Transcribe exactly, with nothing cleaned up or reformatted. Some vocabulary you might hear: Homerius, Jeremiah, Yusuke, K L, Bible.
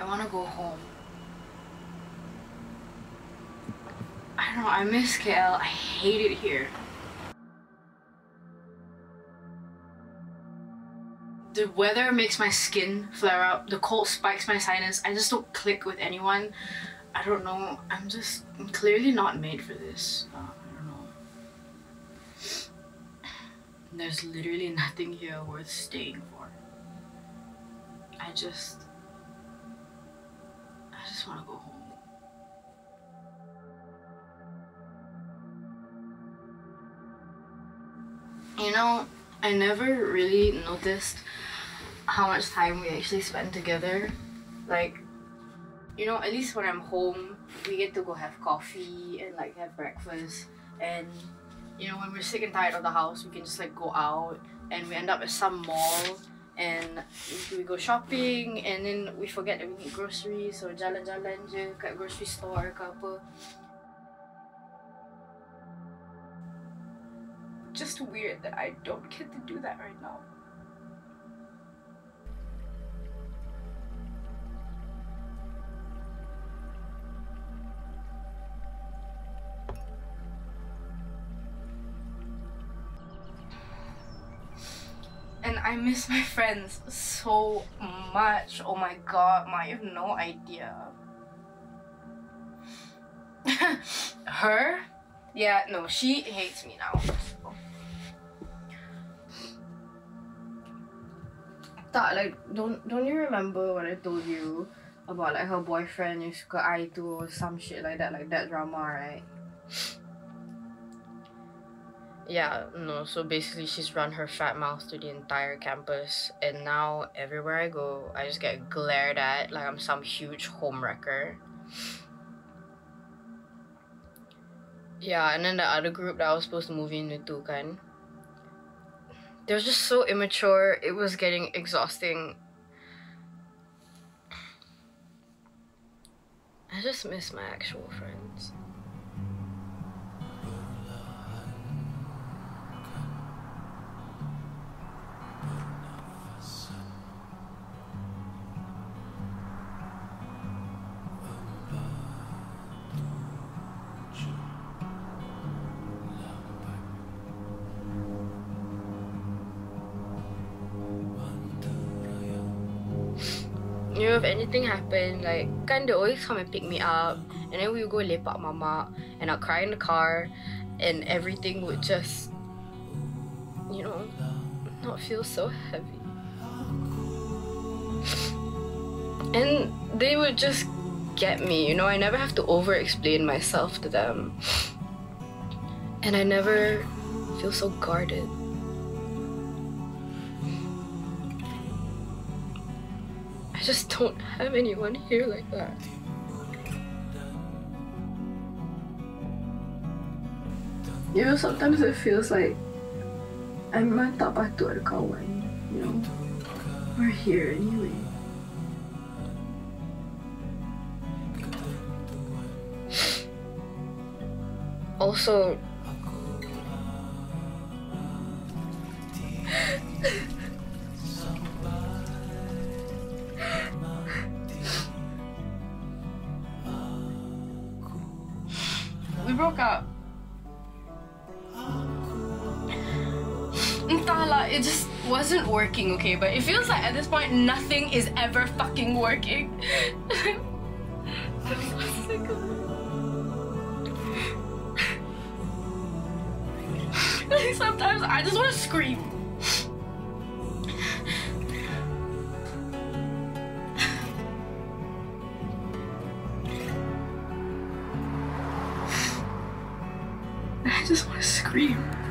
I want to go home. I don't know, I miss K L. I hate it here. The weather makes my skin flare up. The cold spikes my sinus. I just don't click with anyone. I don't know. I'm just I'm clearly not made for this. Uh, I don't know. There's literally nothing here worth staying for. I just... I just want to go home. You know, I never really noticed how much time we actually spend together. Like, you know, at least when I'm home, we get to go have coffee and like have breakfast. And, you know, when we're sick and tired of the house, we can just like go out and we end up at some mall and we go shopping and then we forget that we need groceries. So, jalan-jalan je kat grocery store ke apa. Just weird that I don't get to do that right now. And I miss my friends so much. Oh my god, Ma, you have no idea. Her? Yeah, no, she hates me now. Like, don't don't you remember what I told you about like her boyfriend Yusuke Aitu or some shit like that, like that drama, right? Yeah, no, so basically she's run her fat mouth to the entire campus and now everywhere I go I just get glared at like I'm some huge homewrecker. Yeah, and then the other group that I was supposed to move into too, kan? They were just so immature, it was getting exhausting. I just miss my actual friends. You know, if anything happened, like, kan, they always come and pick me up, and then we would go lepak mamak, and I'd cry in the car, and everything would just, you know, not feel so heavy. And they would just get me, you know, I never have to over-explain myself to them. And I never feel so guarded. I just don't have anyone here like that. You know, sometimes it feels like I'm tak patut ada kawan, you know. We're here anyway. Also, broke up. Entahlah, it just wasn't working, okay? But it feels like at this point, nothing is ever fucking working. I'm so sick of it. Like sometimes I just want to scream. I just want to scream.